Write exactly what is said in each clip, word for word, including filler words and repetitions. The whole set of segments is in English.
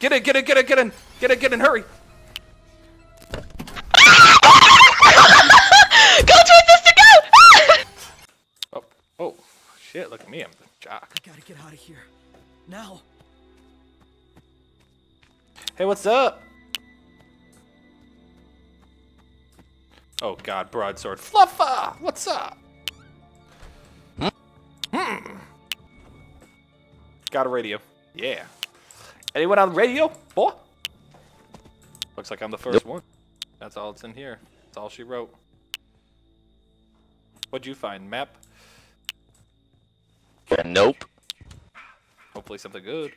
Get in, get in, get in, get in, get in, get in, hurry! Go to sister, go! oh, oh, shit, look at me, I'm the jock. I gotta get out of here, now. Hey, what's up? Oh god, broadsword. Fluffa! What's up? Hmm. Hmm. Got a radio. Yeah. Anyone on the radio? Boy? Looks like I'm the first one. That's all it's in here. That's all she wrote. What'd you find, map? Nope. Hopefully something good.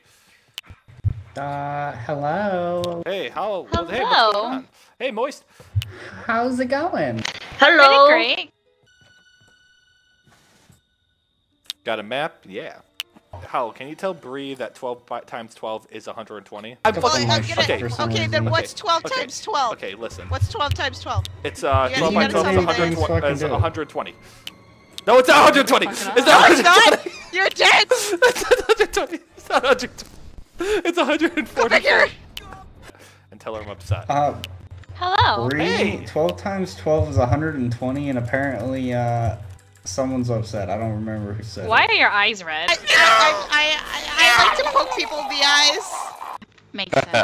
Uh, hello. Hey, how? Hello. Hey, what's going on? Hey, Moist. How's it going? Hello. Pretty great. Got a map? Yeah. How? Can you tell Bree that twelve times twelve is one hundred twenty? I fucking oh, okay. okay, then what's twelve okay. times twelve? Okay, listen. What's twelve times twelve? It's uh, you twelve times twelve is one hundred twenty. No, it's not one hundred twenty. It's not one hundred twenty. No, it's not. You're dead. It's not one hundred twenty. It's not one hundred twenty. It's one hundred forty. And tell her I'm upset. Uh, Hello. Bree, hey. twelve times twelve is one hundred twenty, and apparently uh, someone's upset. I don't remember who said Why it. Why are your eyes red? I, I, I, I, I like to poke people in the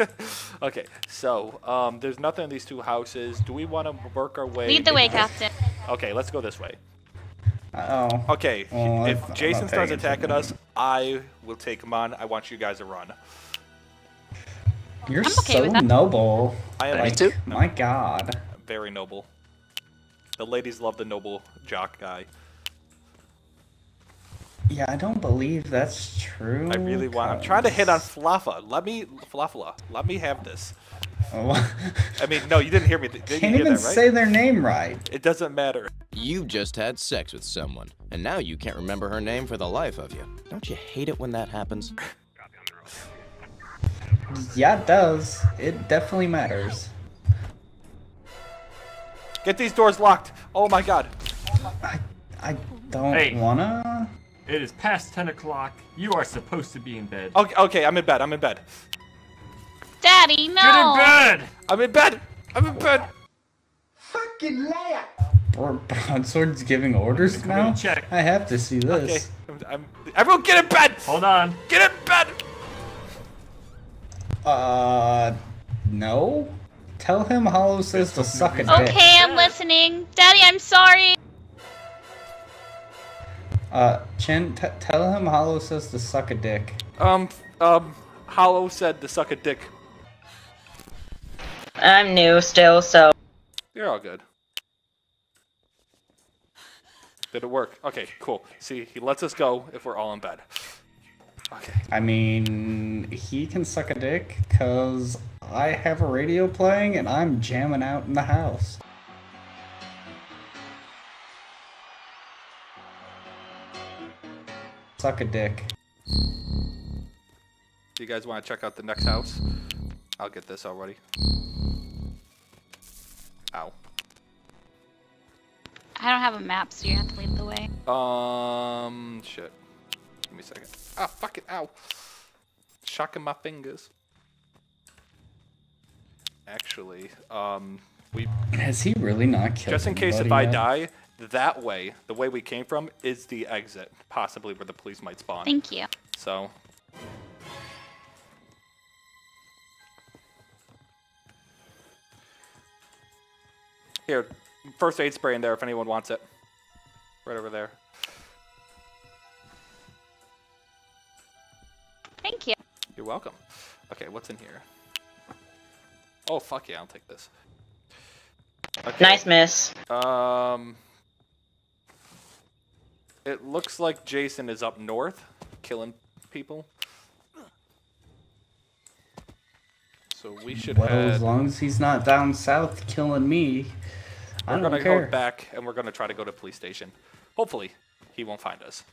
eyes. Makes sense. Okay, so um, there's nothing in these two houses. Do we want to work our way? Lead the way, Captain. Okay, let's go this way. Uh-oh. Okay, well, if I'm Jason starts attacking us, I will take him on. I want you guys to run. You're I'm okay so with that. noble. I am like, too. My god. Very noble. The ladies love the noble jock guy. Yeah, I don't believe that's true. I really want. Cause... I'm trying to hit on Fluffa. Let me, Fluffla. Let me have this. Oh. I mean, no, you didn't hear me. Did Can't you hear even that, right? say their name right. It doesn't matter. You just had sex with someone, and now you can't remember her name for the life of you. Don't you hate it when that happens? Yeah, it does. It definitely matters. Get these doors locked. Oh my god. I, I don't hey. wanna. It is past ten o'clock. You are supposed to be in bed. Okay, okay, I'm in bed. I'm in bed. Daddy, no! Get in bed! I'm in bed! I'm in bed! Fucking laugh! Broadsword's giving orders now? Check. I have to see this. Okay. I'm, I'm, everyone get in bed! Hold on. Get in bed! Uh... No? Tell him Hollow says to suck a dick. Okay, I'm listening. Daddy, I'm sorry! Uh, Chin, t tell him Hollow says to suck a dick. Um, um, Hollow said to suck a dick. I'm new still, so... You're all good. Did it work? Okay, cool. See, he lets us go if we're all in bed. Okay. I mean, he can suck a dick, because I have a radio playing and I'm jamming out in the house. Suck a dick. Do you guys want to check out the next house? I'll get this already. Ow. I don't have a map, so you have to lead the way. Um, shit. Give me a second. Ah, fuck it, ow. Shocking my fingers. Actually, um, we... Has he really not killed Just in case if yet? I die, that way, the way we came from, is the exit. Possibly where the police might spawn. Thank you. So... Here. First aid spray in there if anyone wants it. Right over there. Thank you. You're welcome. Okay, what's in here? Oh, fuck yeah, I'll take this. Okay. Nice miss. Um, it looks like Jason is up north, killing people. So we should Well, head... as long as he's not down south killing me... We're going to go back, and we're going to try to go to police station. Hopefully, he won't find us.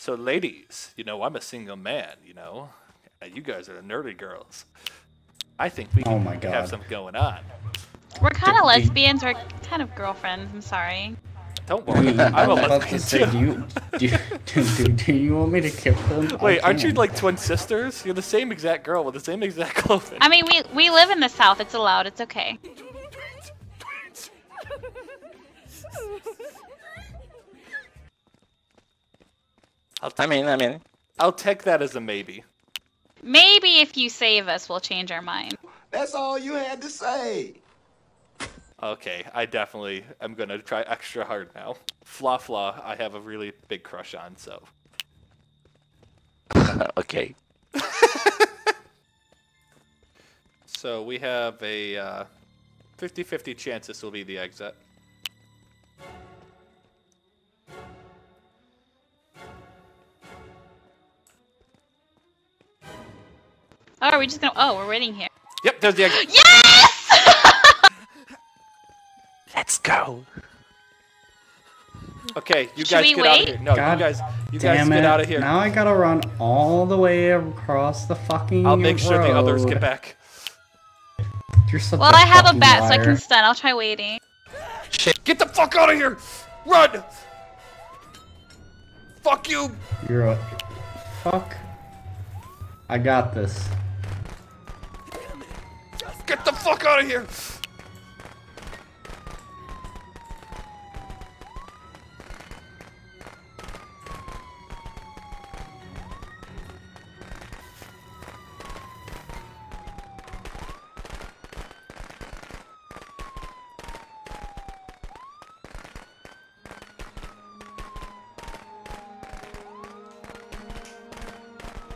So, ladies, you know, I'm a single man, you know. You guys are the nerdy girls. I think we can oh my God. have something going on. We're kind of lesbians. We're kind of girlfriends. I'm sorry. Don't worry. I will let them say, do, you, do, do, do, do you want me to kill them? Wait, aren't you like twin sisters? You're the same exact girl with the same exact clothing. I mean, we, we live in the South. It's allowed. It's okay. I'll I mean, I mean. I'll take that as a maybe. Maybe if you save us, we'll change our mind. That's all you had to say. Okay, I definitely am going to try extra hard now. Fla Fla, I have a really big crush on, so. Okay. So we have a fifty fifty uh, chance this will be the exit. Oh, are we just going to... Oh, we're waiting here. Yep, there's the exit. Yes! Let's go. Okay, you guys get out of here. No, you guys, you guys get out of here. Now I gotta run all the way across the fucking road. I'll make sure the others get back. You're such a fucking liar. Well, I have a bat, so I can stun. I'll try waiting. Shit! Get the fuck out of here! Run! Fuck you! You're a fuck. I got this. Get the fuck out of here!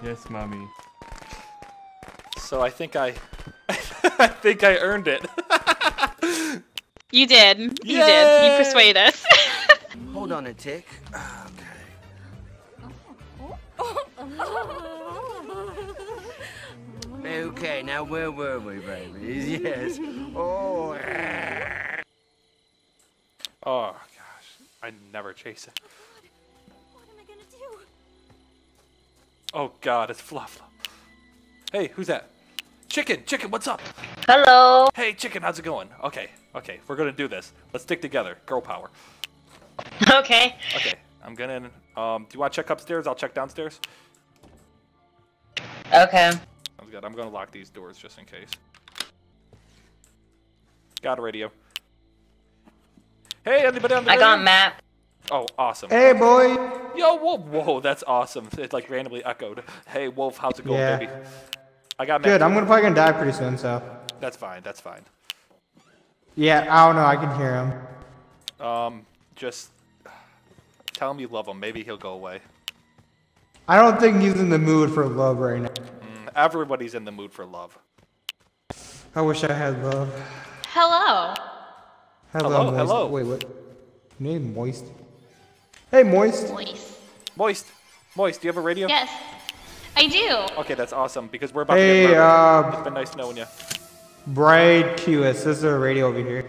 Yes, mommy. So I think I, I think I earned it. You did. You Yay! did. You persuaded us. Hold on a tick. Okay. Okay. Now where were we, babies? Yes. Oh. Oh gosh, I never chase it. Oh god, it's Fla Fla. Hey, who's that? Chicken, Chicken, what's up? Hello. Hey, Chicken, how's it going? Okay, okay, we're gonna do this. Let's stick together. Girl power. Okay. Okay, I'm gonna. Um, do you want to check upstairs? I'll check downstairs. Okay. Sounds good. I'm gonna lock these doors just in case. Got a radio. Hey, anybody on the radio? I got a map. Oh, awesome. Hey, boy. Yo, whoa, whoa, that's awesome. It like randomly echoed. Hey, Wolf, how's it going, yeah. baby? I got Good, I'm gonna probably gonna die pretty soon, so. That's fine, that's fine. Yeah, I don't know, I can hear him. Um, just tell him you love him. Maybe he'll go away. I don't think he's in the mood for love right now. Mm, everybody's in the mood for love. I wish I had love. Hello. Hello, hello. hello. Wait, what? Your name Moist? Hey, Moist. Moist. Moist. Moist, do you have a radio? Yes, I do. Okay, that's awesome, because we're about hey, to get murdered. Uh, it's been nice knowing you. Bridacious, this is a radio over here.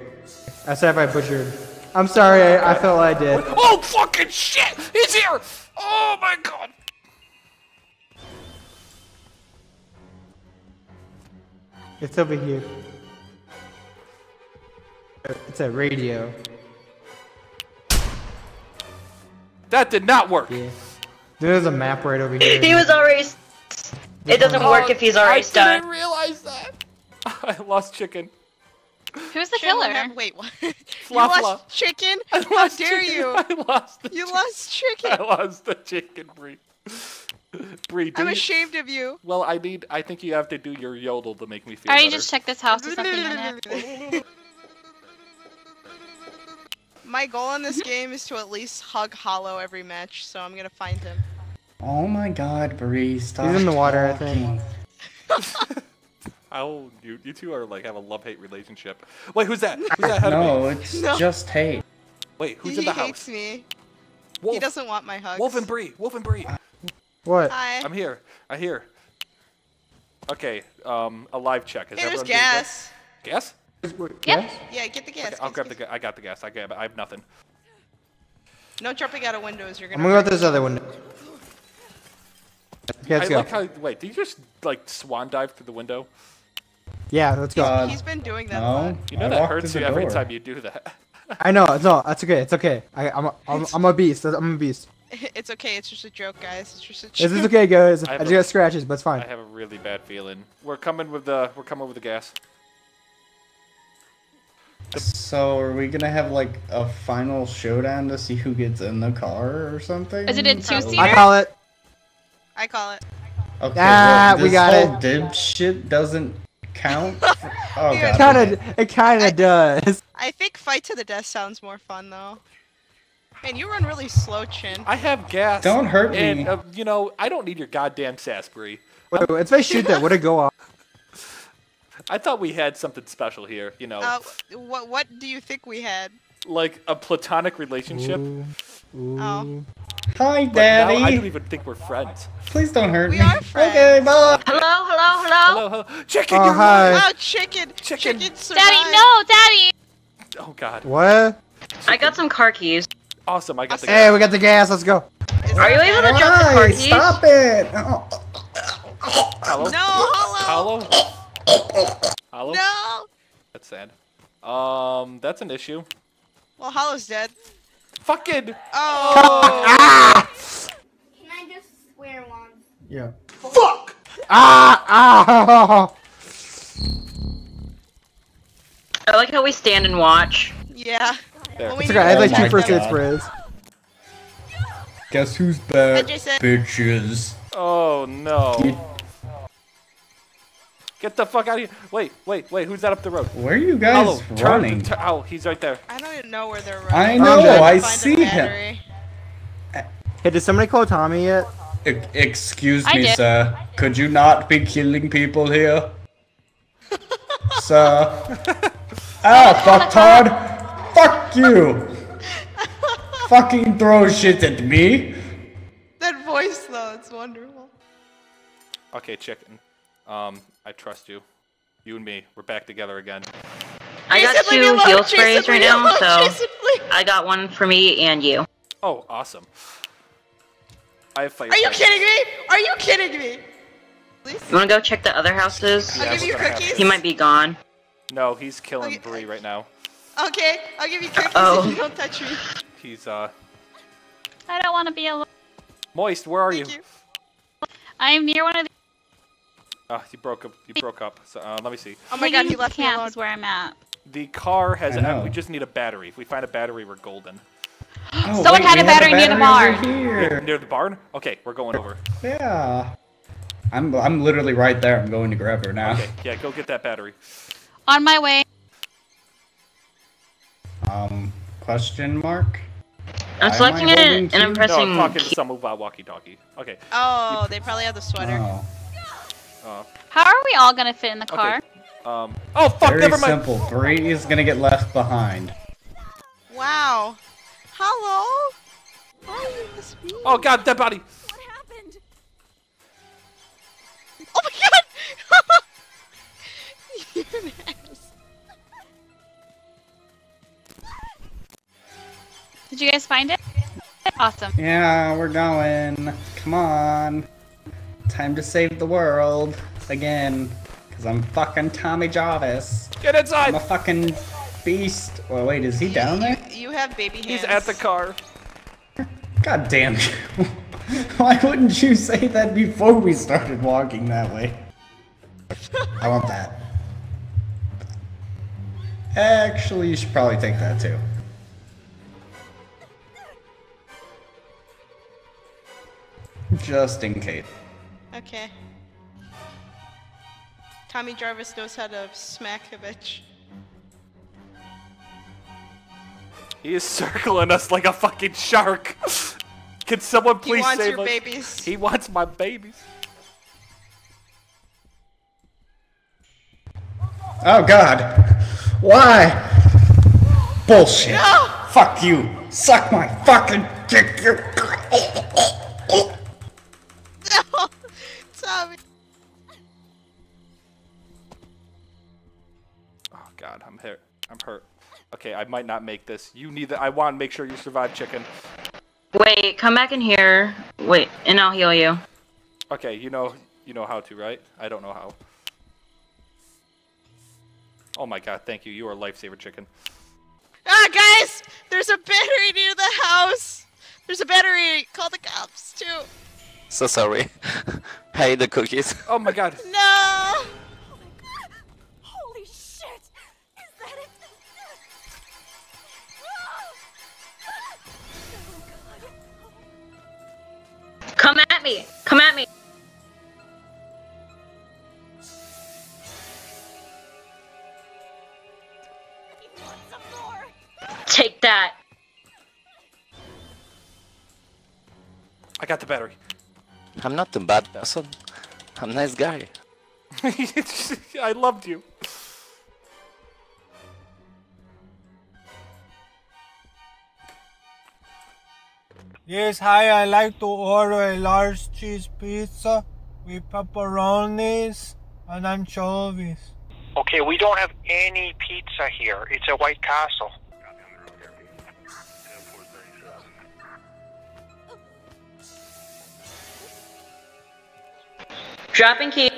I said if I butchered. I'm sorry, I, I felt I did. Oh, fucking shit! He's here! Oh, my God! It's over here. It's a radio. That did not work. Yeah. There's a map right over here. He was already... It doesn't oh, work if he's already stunned. I didn't realize that. I lost Chicken. Who's the Chicken killer? Map? Wait, what? You lost Chicken? I lost How dare chicken. you? I lost the You chicken. lost Chicken. I lost the Chicken, Bree. Bree, I'm ashamed you... of you. Well, I need... I think you have to do your yodel to make me feel All right, better. Just check this house with something in it. My goal in this game is to at least hug Hollow every match, so I'm gonna find him. Oh my god, Bree, stop. He's in the water, I think. I'll, you, you two are like, have a love-hate relationship. Wait, who's that? Who's that? No, it's no. just hate. Wait, who's he in the hates house? Me. Wolf. He doesn't want my hugs. Wolf and Bree, Wolf and Bree. What? Hi. I'm here, I hear. Okay, um, a live check. Is hey, there's gas. Gas? Yep. Gas? Yeah, get the gas. Okay, I'll grab the gas. I got the gas. I got. I have nothing. No jumping out of windows. You're gonna. I'm gonna go out this other window. Okay, let's I go. Like how, wait, did you just like swan dive through the window? Yeah, let's go. He's, he's been doing that. No, a lot. You know I that hurts you door. every time you do that. I know, no, that's okay, it's okay. I, I'm, a, I'm, I'm a beast, I'm a beast. It's okay, it's just a joke, guys. It's just a joke. This is okay, guys. I, I just got scratches, but it's fine. I have a really bad feeling. We're coming with the, we're coming with the gas. So are we gonna have like a final showdown to see who gets in the car or something? Is it a two-seater? I call it. I call it. Okay, ah, well, we got it. This whole dipshit doesn't count. For... Oh, it kind of, it kind of does. I think fight to the death sounds more fun though. Man, you run really slow, Chin. I have gas. Don't hurt me. And uh, you know, I don't need your goddamn sassbury. Wait, wait, if I shoot that, would it go off? I thought we had something special here, you know. Uh, what what do you think we had? Like a platonic relationship. Ooh, ooh. Oh. Hi, Daddy. I don't even think we're friends. Please don't hurt we me. We are friends. Okay, bye. Hello, hello, hello. Hello, hello. Chicken, oh, you're hi. Wow, chicken. Chicken. Chicken survived. Daddy, no, Daddy. Oh, God. What? Chicken. I got some car keys. Awesome, I got awesome. the gas. Hey, we got the gas. Let's go. Is are you able to drop the car keys? Stop it. Oh. Hollow? No, Hollow. Hollow? Hollow? No! That's sad. Um, that's an issue. Well, Hollow's dead. Fucking! Oh! Ah! Can I just swear one? Yeah. Fuck! Ah! Ah! I like how we stand and watch. Yeah. Well, we it's okay, I had like two first aid sprays. Guess who's back? Bitches. Oh no. You Get the fuck out of here! Wait, wait, wait! Who's that up the road? Where are you guys Hollow, running? Turn, turn, oh, he's right there. I don't even know where they're running. I know, oh, I see him. Hey, did somebody call Tommy yet? E excuse I me, did. sir. Could you not be killing people here, sir? Ah, fuck Todd! Fuck you! Fucking throw shit at me! That voice though—it's wonderful. Okay, chicken. Um, I trust you. You and me, we're back together again. I got two heal sprays right now, so I got one for me and you. Oh, awesome. I have fire. Are you kidding me? Are you kidding me? You wanna go check the other houses? I'll give you cookies. He might be gone. No, he's killing Bree right now. Okay, I'll give you cookies if you don't touch me. He's, uh... I don't wanna be alone. Moist, where are you? I'm near one of the... Uh, you broke up. You broke up. So uh, let me see. Oh my God! You left camp is where I'm at. The car has. An, we just need a battery. If we find a battery, we're golden. Oh, Someone wait, had a battery, a battery near the barn. Near, near the barn? Okay, we're going over. Yeah. I'm. I'm literally right there. I'm going to grab her now. Okay. Yeah. Go get that battery. On my way. Um. Question mark. I'm Why selecting it and I'm pressing. No, I'm talking to someone about walkie-talkie. Okay. Oh, they probably have the sweater. Oh. Uh, How are we all gonna fit in the car? Okay. Um, oh fuck! Very never mind. simple. Bree is gonna get left behind. Wow. Hello. Oh, this oh God, dead body. What happened? Oh my God! You're an ass. Did you guys find it? Awesome. Yeah, we're going. Come on. Time to save the world again, cause I'm fucking Tommy Jarvis. Get inside! I'm a fucking beast. Well, wait, is he down there? You have baby hands. He's at the car. God damn you! Why wouldn't you say that before we started walking that way? I want that. Actually, you should probably take that too. Just in case. Okay. Tommy Jarvis knows how to smack a bitch. He is circling us like a fucking shark. Can someone please save us? He wants your babies. He wants my babies. Oh God. Why? Bullshit. No! Fuck you. Suck my fucking dick. You. No. Tommy. Oh God, I'm hurt. I'm hurt. Okay, I might not make this. You need that. I want to make sure you survive, chicken. Wait, come back in here. Wait, and I'll heal you. Okay, you know, you know how to, right? I don't know how. Oh my God, thank you. You are a lifesaver, chicken. Ah, guys! There's a battery near the house! There's a battery! Call the cops, too! So sorry. I ate the cookies. Oh my god. No! Oh my god. Holy shit! Is that it? Oh god. Come at me! Come at me! Take that. I got the battery. I'm not a bad person. I'm a nice guy. I loved you. Yes, hi, I like to order a large cheese pizza with pepperonis and anchovies. Okay, we don't have any pizza here. It's a White Castle. Dropping key.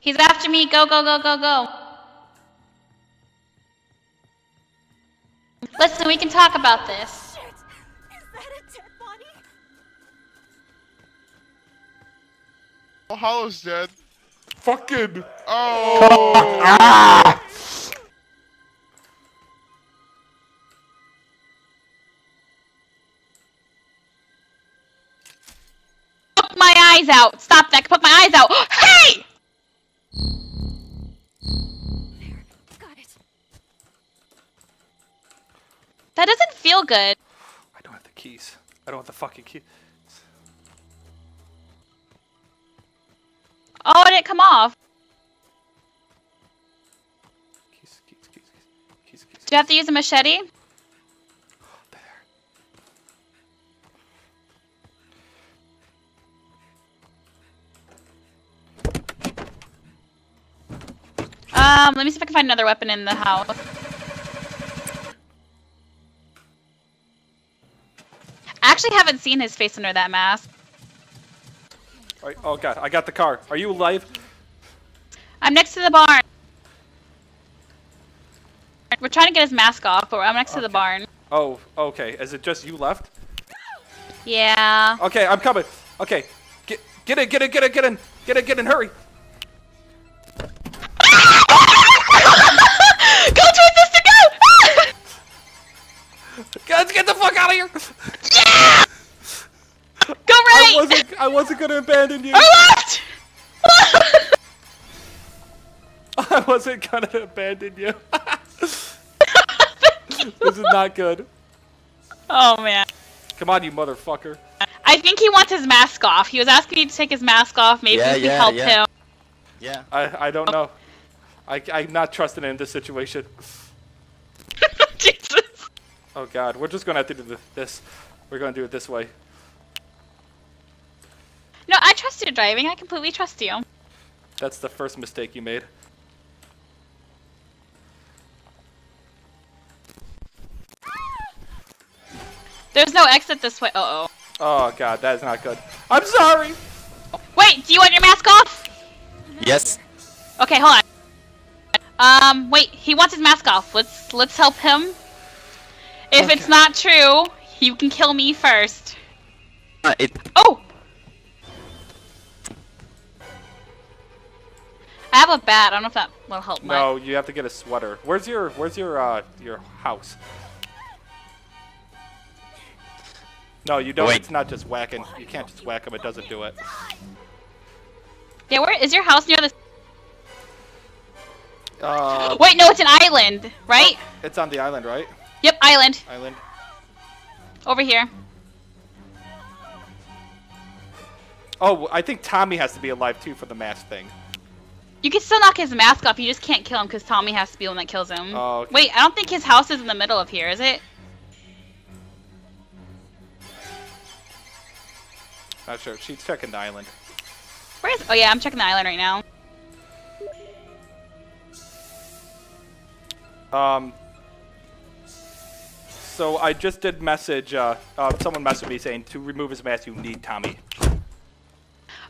He's after me. Go, go, go, go, go. Listen, we can talk about this. Shit. Is that a dead body? Oh, Hollow's dead. Fucking. Oh. Ah. Put my eyes out. Stop that. Put my eyes out. Hey! That doesn't feel good. I don't have the keys. I don't have the fucking keys. Oh, it didn't come off. Keys, keys, keys, keys, keys, keys. Do you have to use a machete? There. Um, let me see if I can find another weapon in the house. I actually haven't seen his face under that mask. All right, oh god, I got the car. Are you alive? I'm next to the barn. We're trying to get his mask off, but I'm next okay. to the barn. Oh, okay. Is it just you left? Yeah. Okay, I'm coming. Okay. Get get in, get in, get in, get in. Get in, get in, hurry. Go towards us to go! Let's get the fuck out of here! Yeah! Go right! I wasn't, I wasn't gonna abandon you! Or left! I wasn't gonna abandon you. This is not good. Oh man. Come on, you motherfucker. I think he wants his mask off. He was asking me to take his mask off. Maybe yeah, we yeah, helped yeah. him. Yeah. I, I don't know. I, I'm not trusting in this situation. Jesus. Oh god, we're just gonna have to do this. We're gonna do it this way. No, I trust you driving. I completely trust you. That's the first mistake you made. There's no exit this way. Uh oh. Oh god, that is not good. I'm sorry! Wait, do you want your mask off? Yes. Okay, hold on. Um, wait, he wants his mask off. Let's let's help him. If okay. it's not true, you can kill me first. Uh, it... Oh! I have a bat. I don't know if that will help much. No, you have to get a sweater. Where's your Where's your uh your house? No, you don't. Wait. It's not just whacking. You can't just whack him. It doesn't do it. Yeah, where is your house near the? Uh. Wait, no, it's an island, right? Oh, it's on the island, right? Yep, island. Island. Over here. Oh, I think Tommy has to be alive too for the mask thing. You can still knock his mask off, you just can't kill him because Tommy has to be the one that kills him. Oh, okay. Wait, I don't think his house is in the middle of here, is it? Not sure. She's checking the island. Where is- oh yeah, I'm checking the island right now. Um, so I just did message, uh, uh, someone messaged me saying to remove his mask you need Tommy.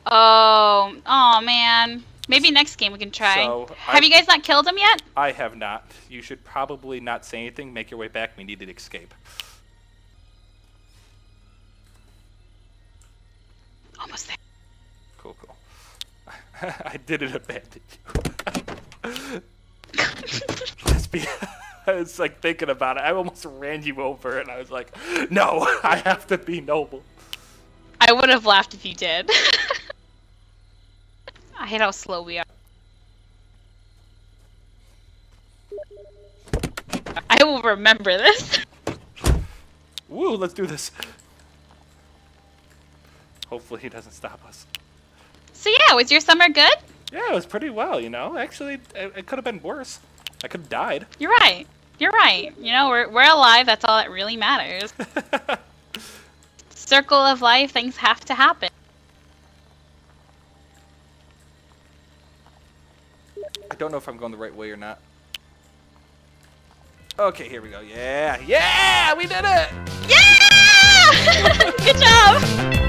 Oh, oh man. Maybe next game we can try. So have I, you guys not killed him yet? I have not. You should probably not say anything. Make your way back. We need to escape. Almost there. Cool, cool. I didn't abandon you. Just be, I was like thinking about it. I almost ran you over and I was like, no, I have to be noble. I would have laughed if you did. I hate how slow we are. I will remember this. Woo, let's do this. Hopefully he doesn't stop us. So yeah, was your summer good? Yeah, it was pretty well, you know. Actually, it, it could have been worse. I could have died. You're right. You're right. You know, we're, we're alive. That's all that really matters. Circle of life, things have to happen. I don't know if I'm going the right way or not. Okay, here we go. Yeah! Yeah! We did it! Yeah! Good job!